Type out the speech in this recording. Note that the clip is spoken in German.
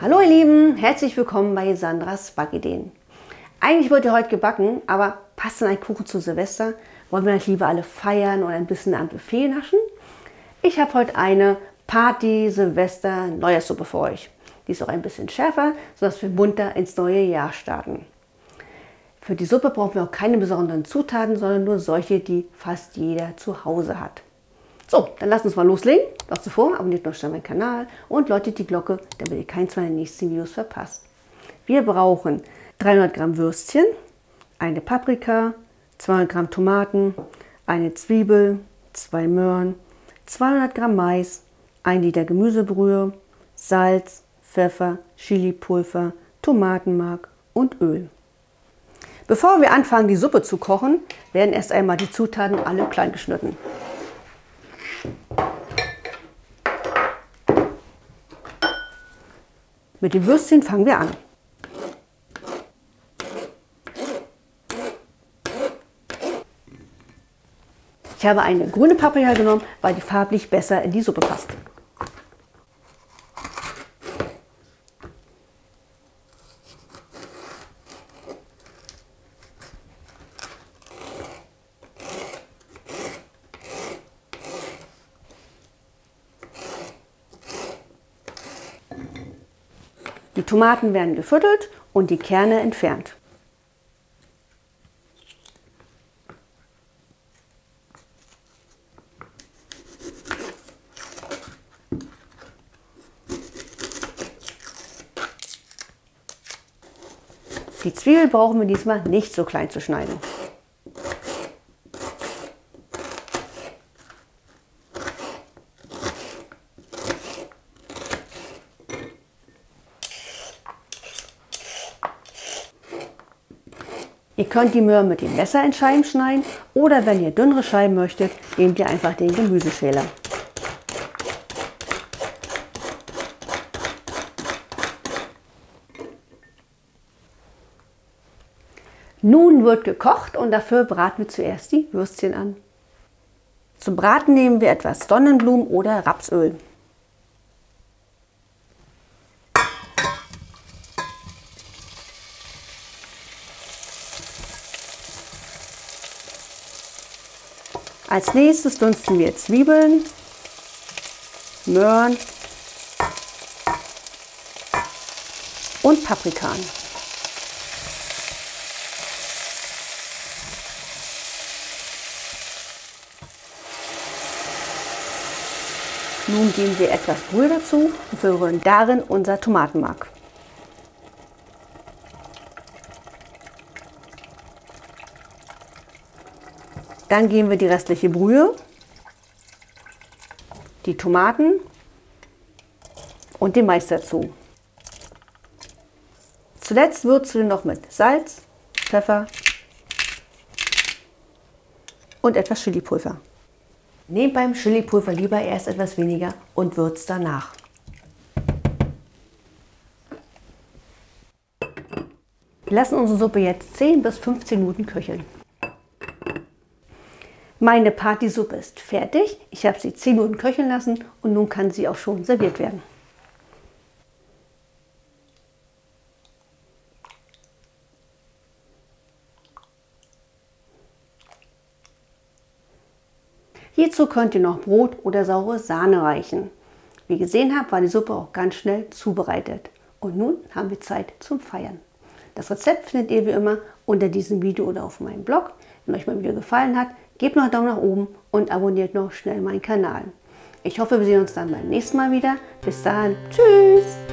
Hallo ihr Lieben, herzlich willkommen bei Sandra's Backideen. Eigentlich wollt ihr heute gebacken, aber passt denn ein Kuchen zu Silvester? Wollen wir natürlich lieber alle feiern und ein bisschen am Buffet naschen? Ich habe heute eine Party-Silvester-Neujahrssuppe für euch. Die ist auch ein bisschen schärfer, sodass wir munter ins neue Jahr starten. Für die Suppe brauchen wir auch keine besonderen Zutaten, sondern nur solche, die fast jeder zu Hause hat. So, dann lasst uns mal loslegen. Doch zuvor abonniert noch schnell meinen Kanal und läutet die Glocke, damit ihr keins meiner nächsten Videos verpasst. Wir brauchen 300 Gramm Würstchen, eine Paprika, 200 Gramm Tomaten, eine Zwiebel, 2 Möhren, 200 Gramm Mais, 1 Liter Gemüsebrühe, Salz, Pfeffer, Chilipulver, Tomatenmark und Öl. Bevor wir anfangen, die Suppe zu kochen, werden erst einmal die Zutaten alle klein geschnitten. Mit den Würstchen fangen wir an. Ich habe eine grüne Paprika genommen, weil die farblich besser in die Suppe passt. Die Tomaten werden geschält und die Kerne entfernt. Die Zwiebel brauchen wir diesmal nicht so klein zu schneiden. Ihr könnt die Möhren mit dem Messer in Scheiben schneiden oder wenn ihr dünnere Scheiben möchtet, nehmt ihr einfach den Gemüseschäler. Nun wird gekocht und dafür braten wir zuerst die Würstchen an. Zum Braten nehmen wir etwas Sonnenblumen oder Rapsöl. Als nächstes dünsten wir Zwiebeln, Möhren und Paprika an. Nun geben wir etwas Brühe dazu und verrühren darin unser Tomatenmark. Dann geben wir die restliche Brühe, die Tomaten und den Mais dazu. Zuletzt würzen wir noch mit Salz, Pfeffer und etwas Chilipulver. Nehmt beim Chilipulver lieber erst etwas weniger und würzt danach. Wir lassen unsere Suppe jetzt 10 bis 15 Minuten köcheln. Meine Partysuppe ist fertig. Ich habe sie 10 Minuten köcheln lassen und nun kann sie auch schon serviert werden. Hierzu könnt ihr noch Brot oder saure Sahne reichen. Wie ihr gesehen habt, war die Suppe auch ganz schnell zubereitet. Und nun haben wir Zeit zum Feiern. Das Rezept findet ihr wie immer unter diesem Video oder auf meinem Blog. Wenn euch mein Video gefallen hat, gebt noch einen Daumen nach oben und abonniert noch schnell meinen Kanal. Ich hoffe, wir sehen uns dann beim nächsten Mal wieder. Bis dahin, tschüss!